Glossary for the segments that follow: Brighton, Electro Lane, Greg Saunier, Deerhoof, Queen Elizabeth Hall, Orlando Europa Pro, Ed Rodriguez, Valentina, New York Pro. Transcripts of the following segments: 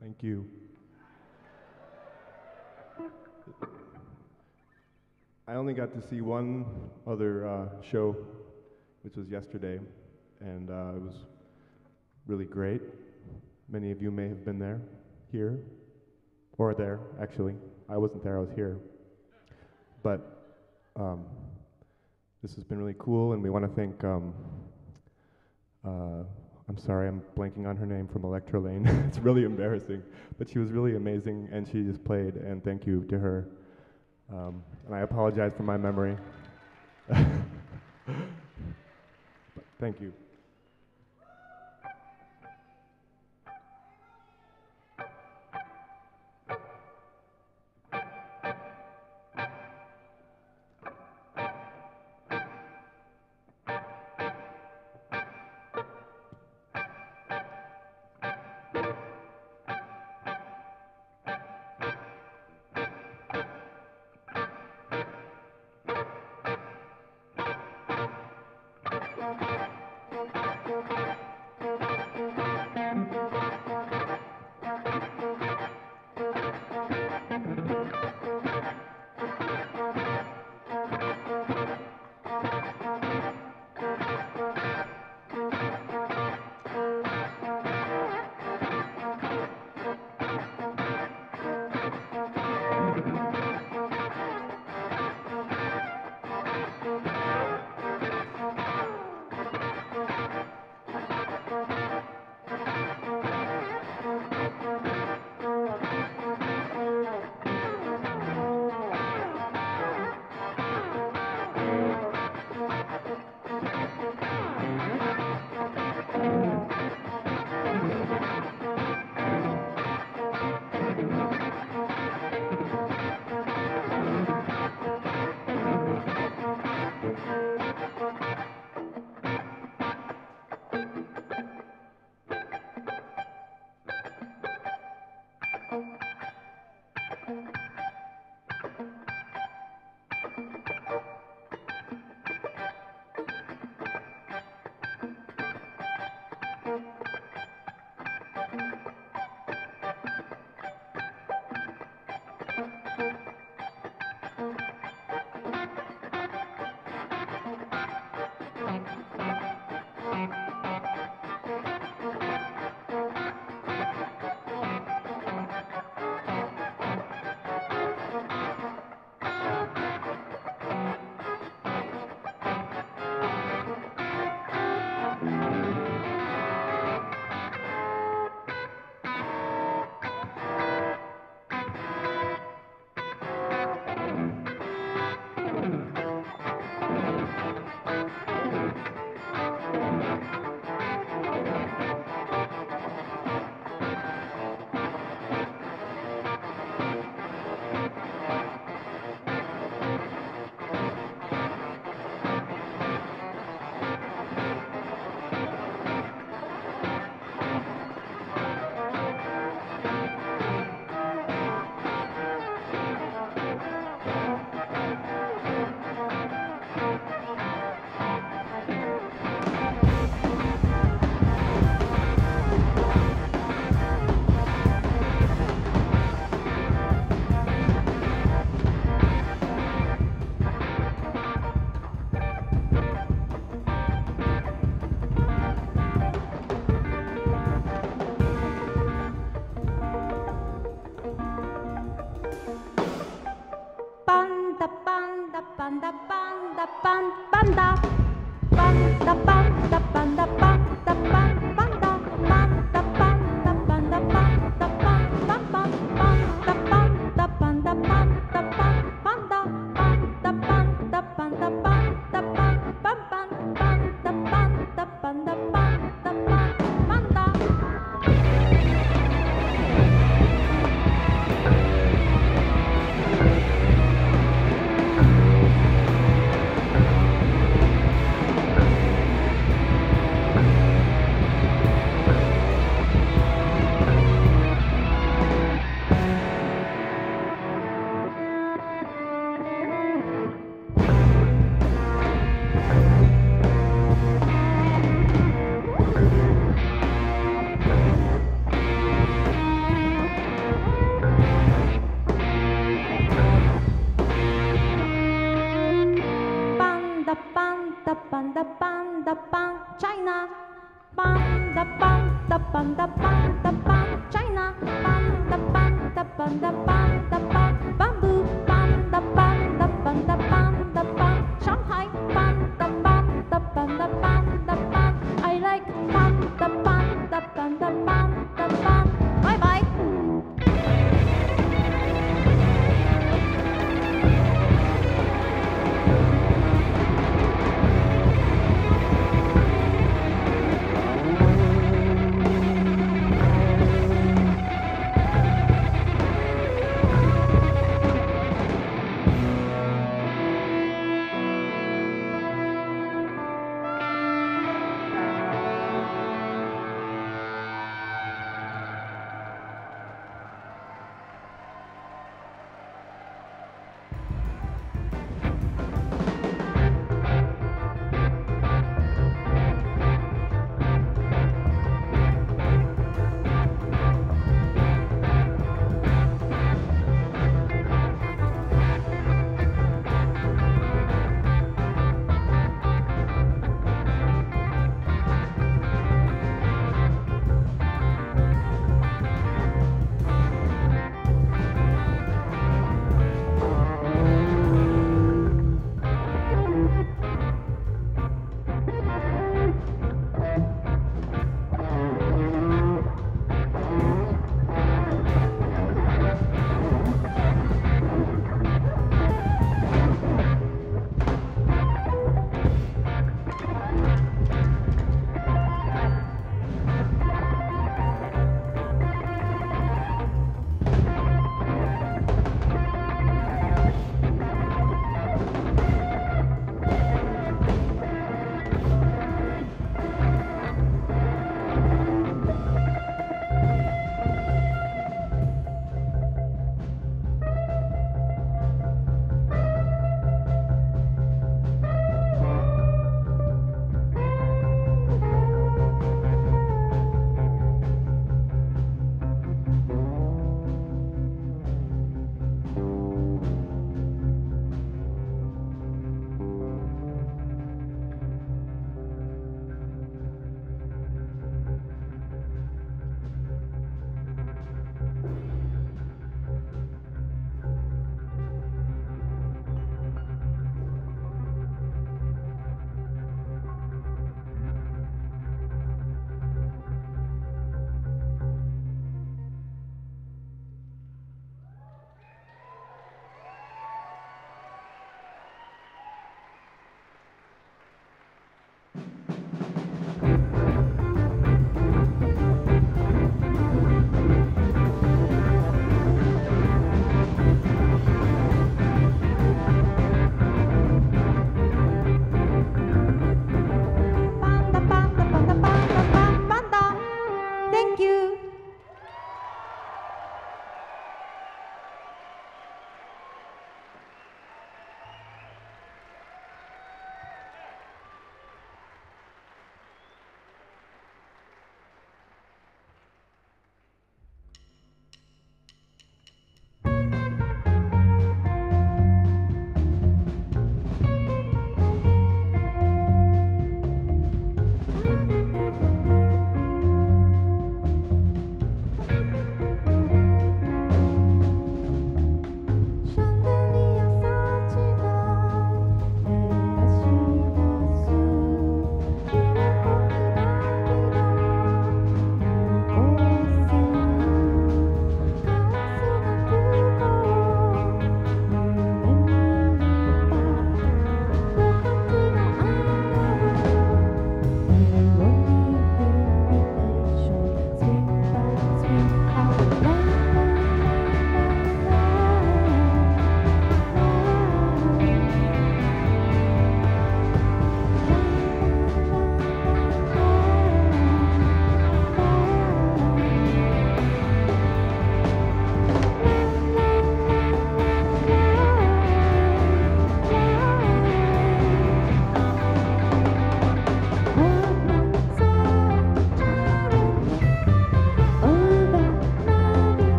Thank you. I only got to see one other show, which was yesterday, and it was really great. Many of you may have been there, here, or there, actually. I wasn't there, I was here. But this has been really cool, and we want to thank, I'm sorry, I'm blanking on her name, from Electro Lane. It's really embarrassing, but she was really amazing, and she just played, and thank you to her. And I apologize for my memory. But thank you.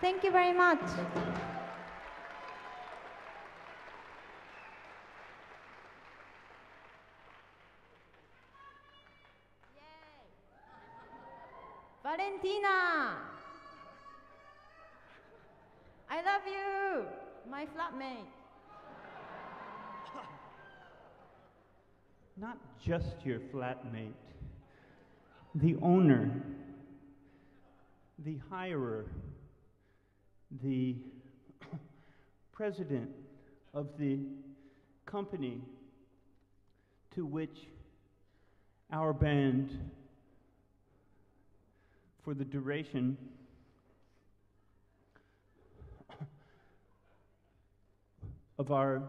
Thank you very much. Valentina! I love you, my flatmate. Not just your flatmate, the owner, the hirer, the president of the company to which our band, for the duration, of our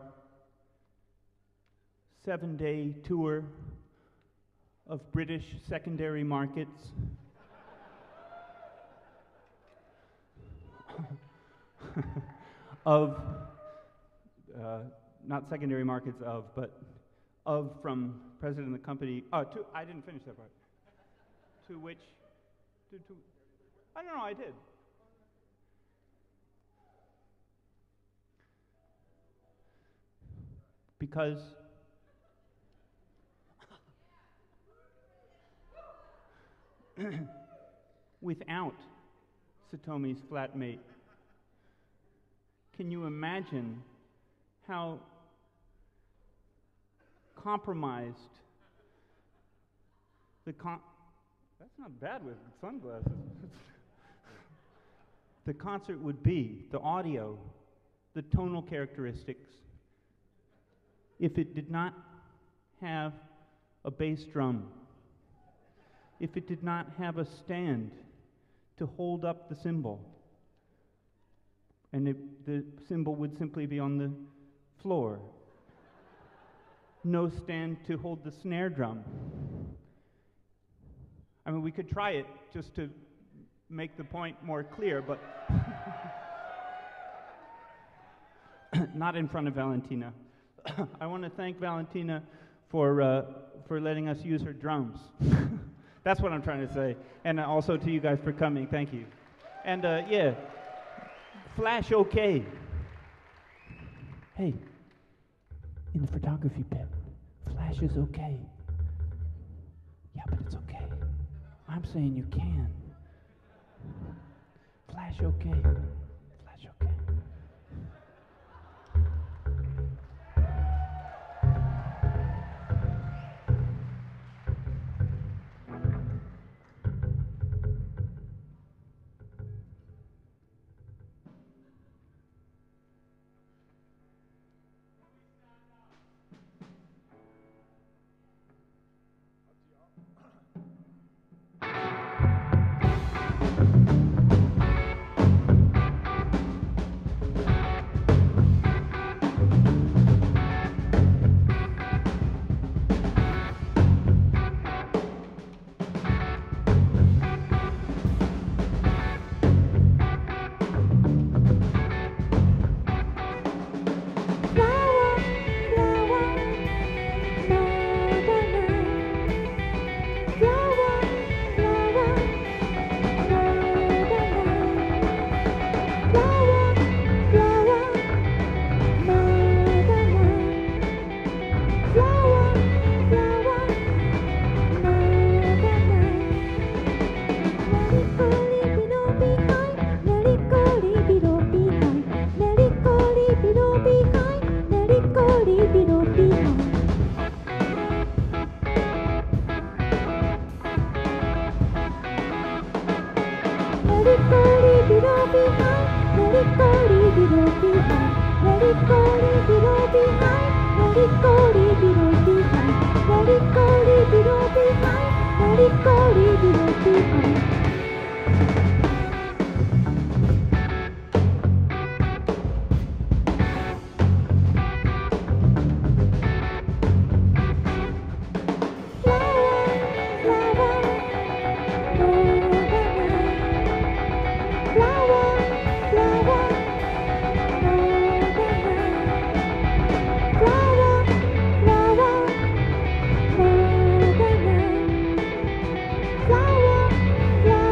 7-day tour of British secondary markets, of, not secondary markets of, but of from president of the company, to, I didn't finish that part, to which, to I don't know, I did. Because without Satomi's flatmate, can you imagine how compromised the that's not bad with sunglasses. The concert would be, the audio, the tonal characteristics, if it did not have a bass drum, if it did not have a stand to hold up the cymbal, and the cymbal would simply be on the floor. No stand to hold the snare drum. I mean, we could try it just to make the point more clear, but not in front of Valentina. I want to thank Valentina for letting us use her drums. That's what I'm trying to say. And also to you guys for coming, thank you. And yeah. Flash okay. Hey, in the photography pit, flash is okay. Yeah, but it's okay. I'm saying you can. Flash okay. Flash okay. Yeah.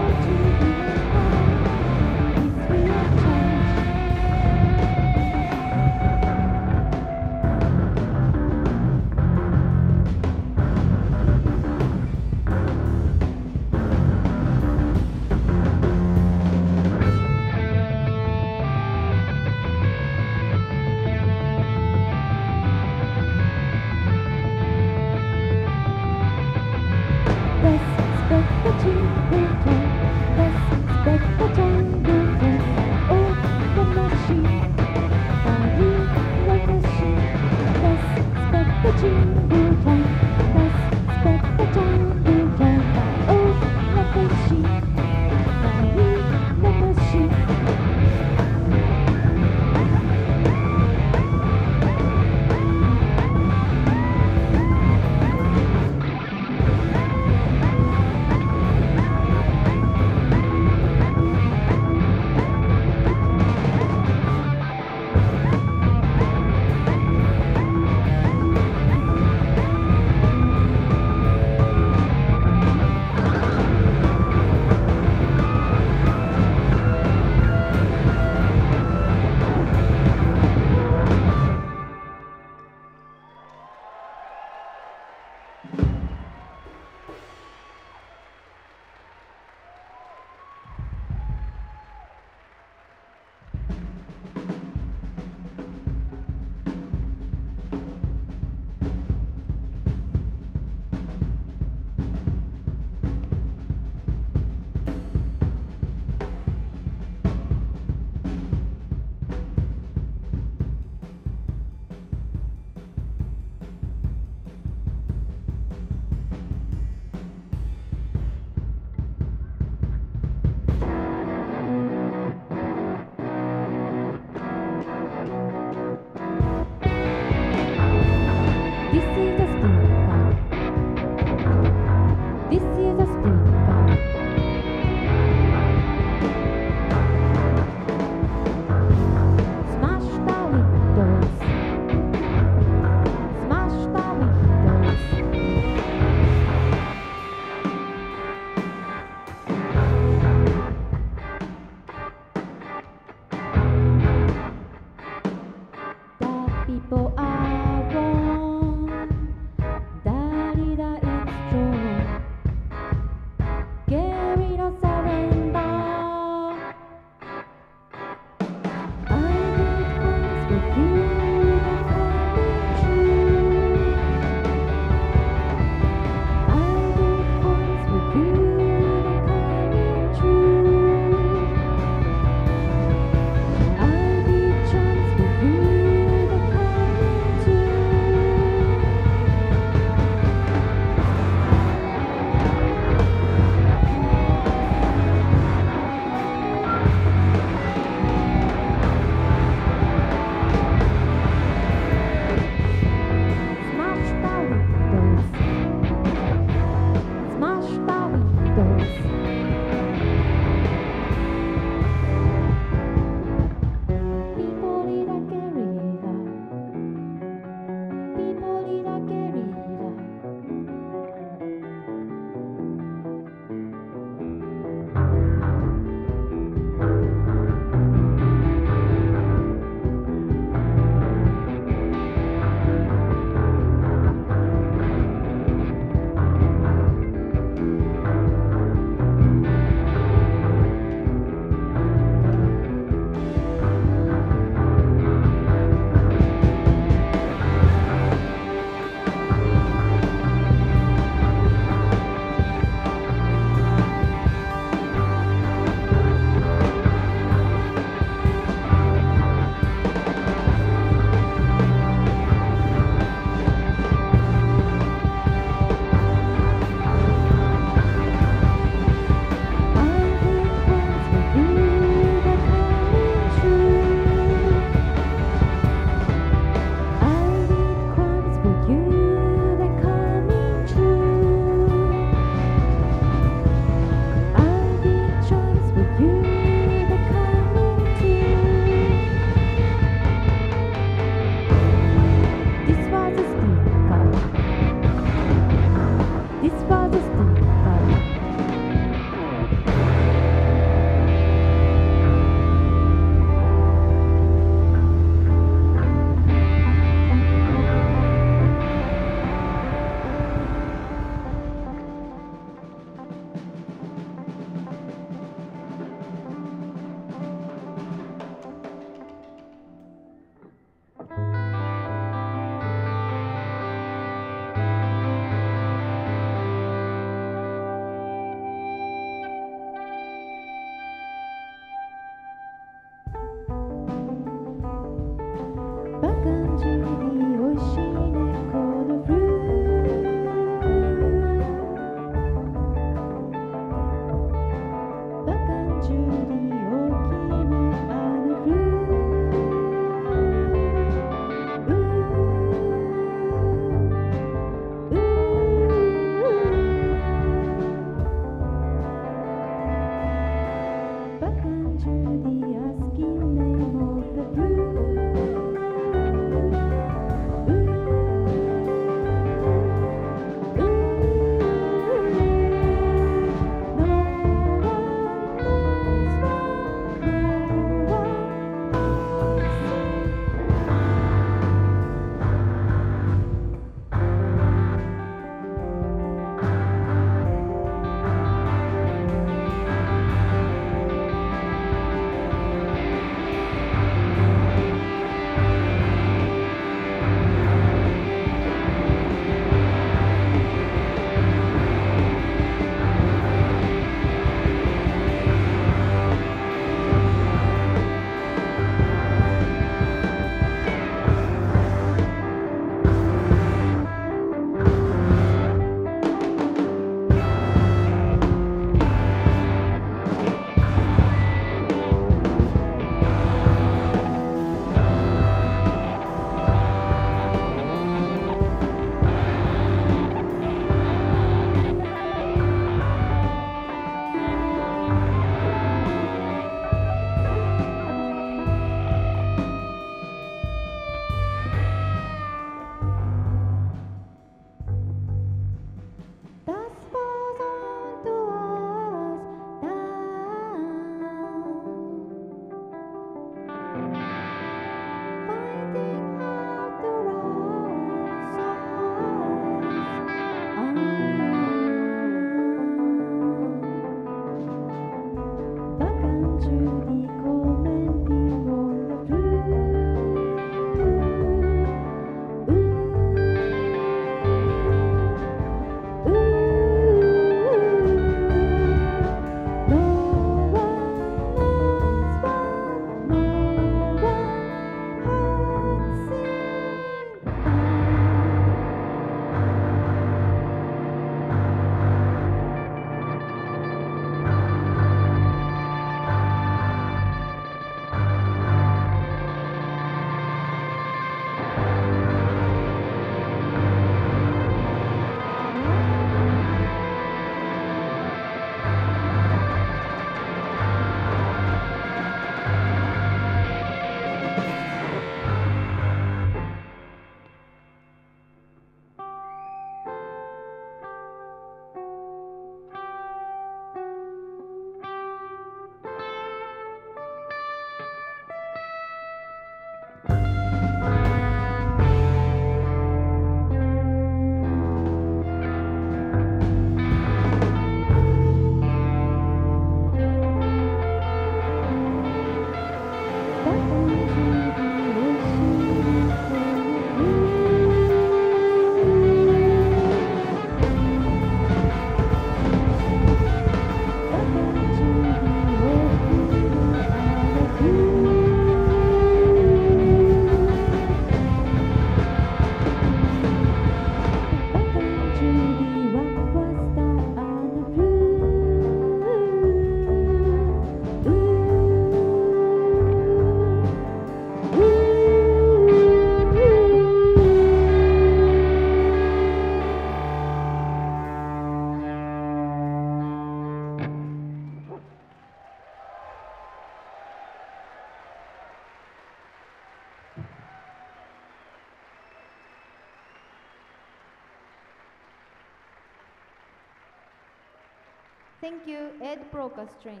Thank you, Ed broke a string,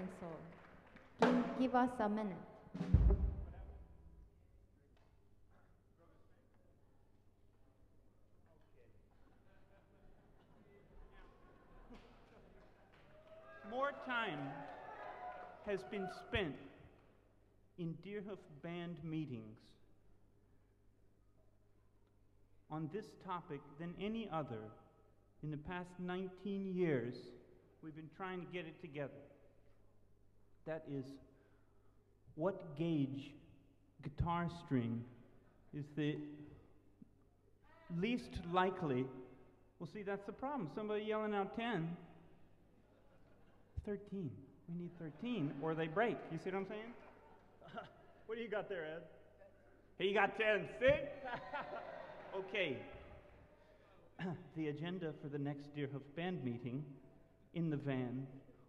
so give us a minute. More time has been spent in Deerhoof band meetings on this topic than any other in the past 19 years we've been trying to get it together. That is, what gauge guitar string is the least likely? Well, see, that's the problem. Somebody yelling out 10, 13. We need 13, or they break. You see what I'm saying? What do you got there, Ed? He got 10. See? Okay. The agenda for the next Deerhoof band meeting in the van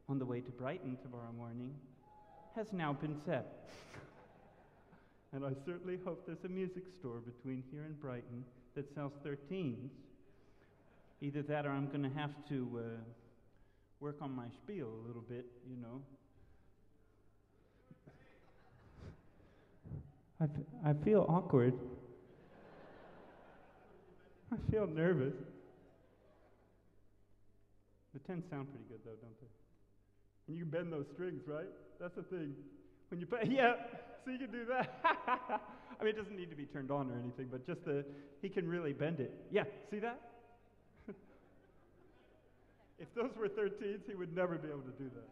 on the way to Brighton tomorrow morning has now been set. And I certainly hope there's a music store between here and Brighton that sells 13s. Either that or I'm going to have to work on my spiel a little bit, you know. I feel awkward. I feel nervous. The 10s sound pretty good, though, don't they? And you bend those strings, right? That's the thing. When you play, yeah, so you can do that. I mean, it doesn't need to be turned on or anything, but just he can really bend it. Yeah, see that? If those were 13s, he would never be able to do that.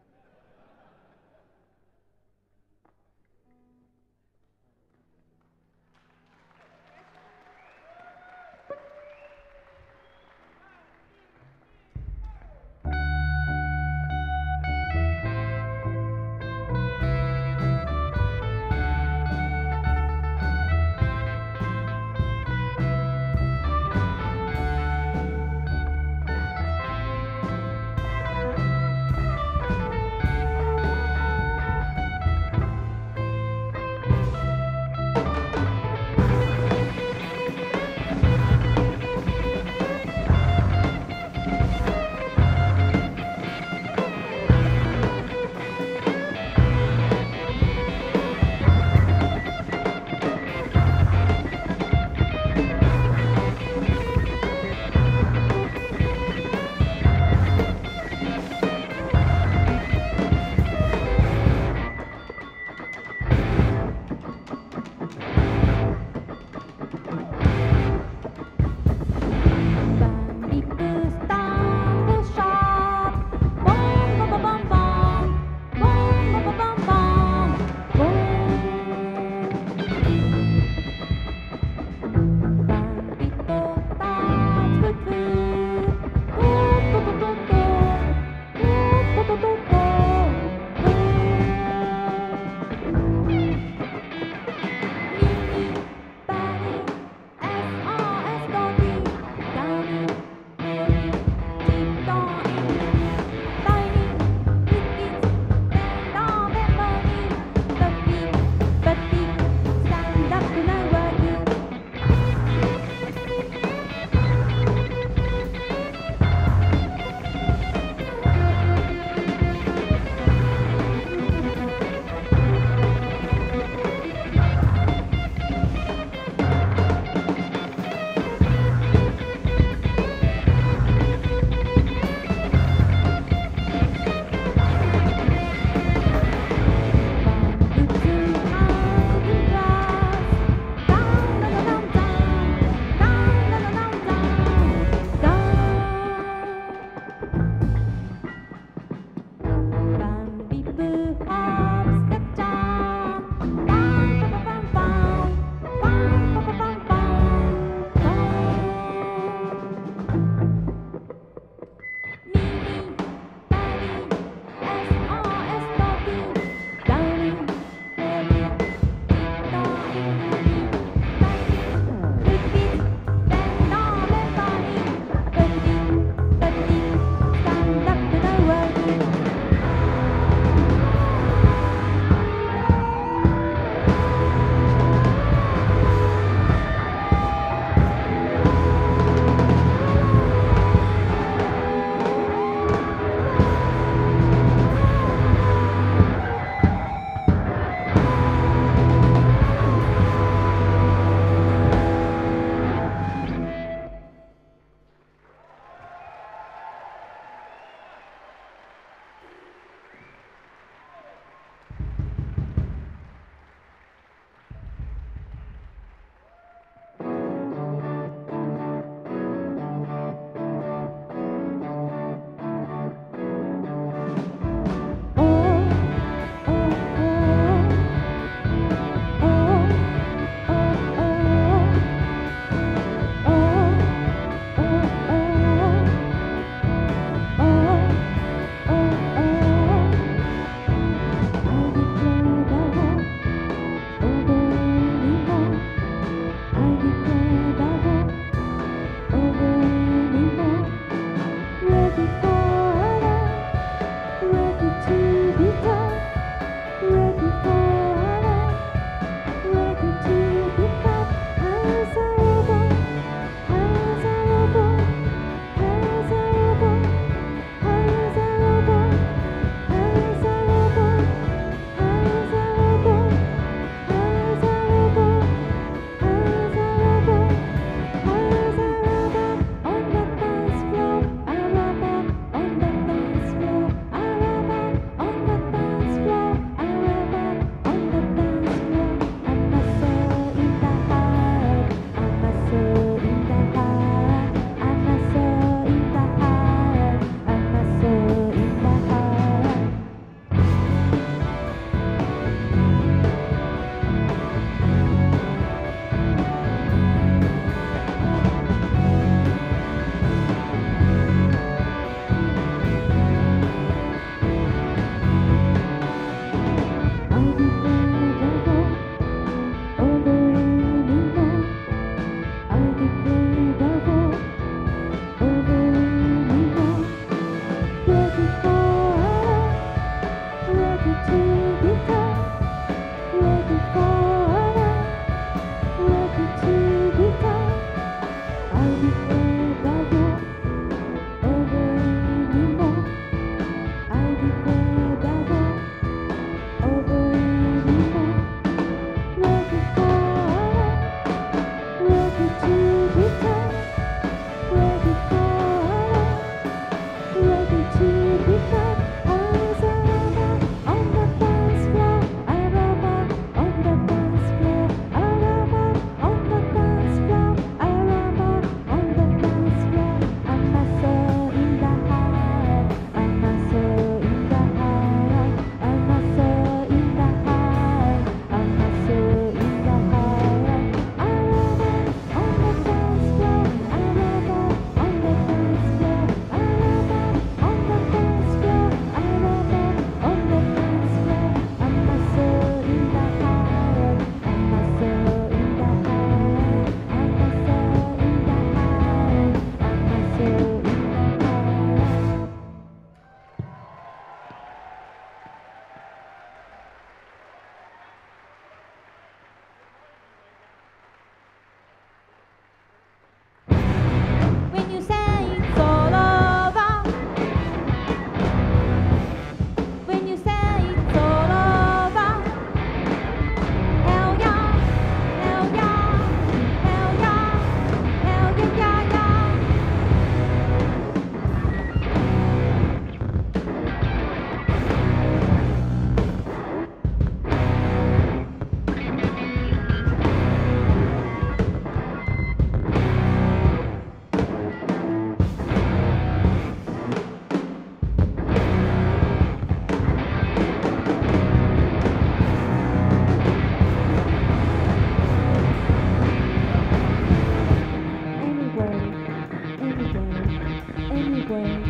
anywhere.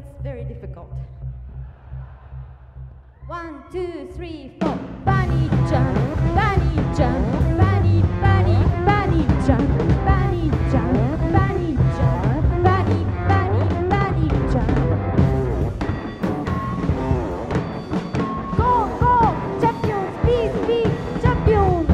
that's very difficult. 1, 2, 3, 4. Bunny jump, bunny jump, bunny, bunny, bunny jump, bunny jump, bunny jump, bunny, bunny, bunny jump. Go, go, champions, please be champions.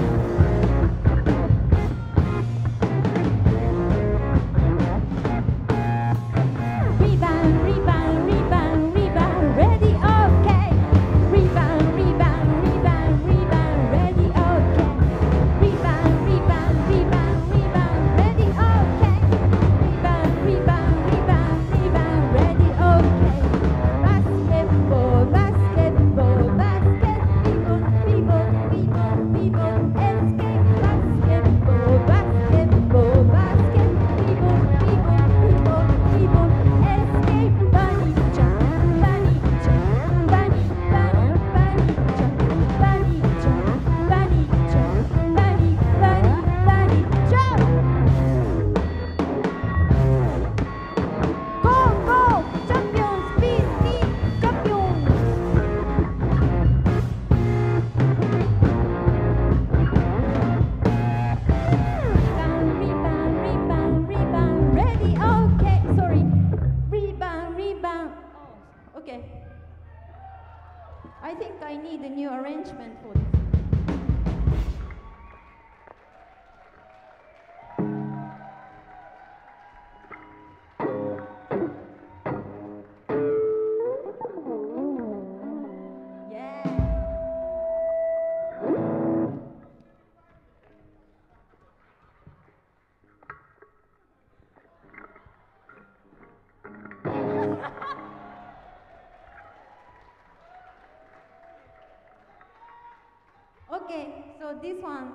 So this one,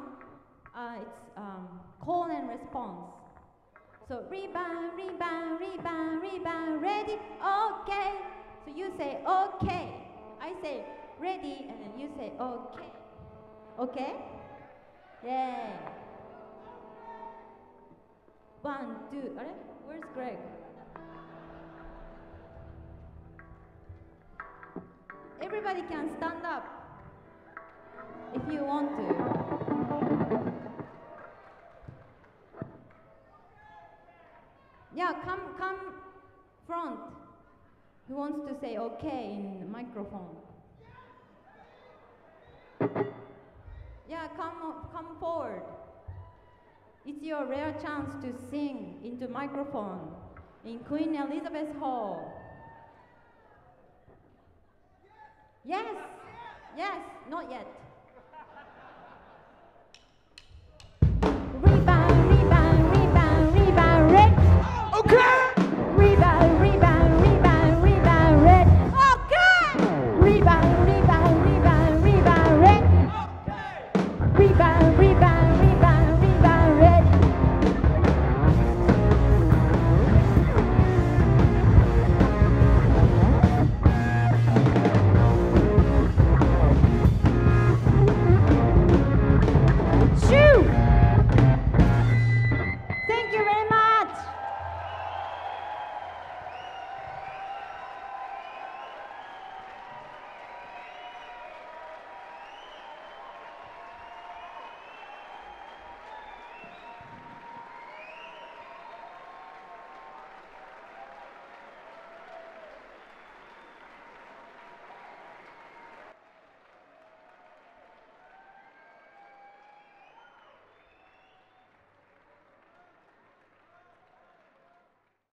it's call and response. So rebound, rebound, rebound, rebound, ready, okay. So you say okay. I say ready, and then you say okay. Okay? Yeah. 1, 2, all right? Where's Greg? Everybody can stand up if you want to. Yeah, come front. Who wants to say okay in the microphone? Yeah, come forward. It's your rare chance to sing into microphone in Queen Elizabeth Hall. Yes, yes, not yet.